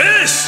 abyss!